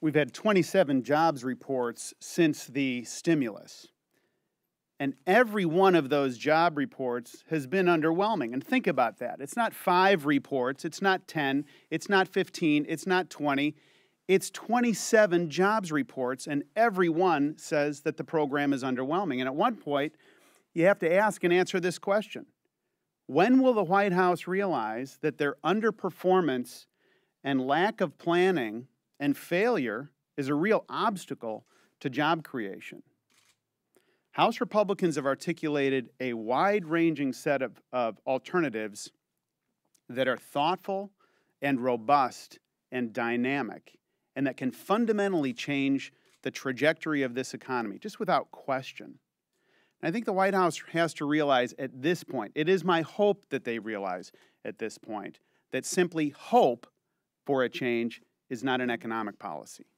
We've had 27 jobs reports since the stimulus. And every one of those job reports has been underwhelming. And think about that. It's not 5 reports. It's not 10. It's not 15. It's not 20. It's 27 jobs reports, and every one says that the program is underwhelming. And at one point, you have to ask and answer this question. When will the White House realize that their underperformance and lack of planning and failure is a real obstacle to job creation? House Republicans have articulated a wide-ranging set of alternatives that are thoughtful and robust and dynamic, and that can fundamentally change the trajectory of this economy, just without question. And I think the White House has to realize at this point, it is my hope that they realize at this point, that simply hope for a change is not an economic policy.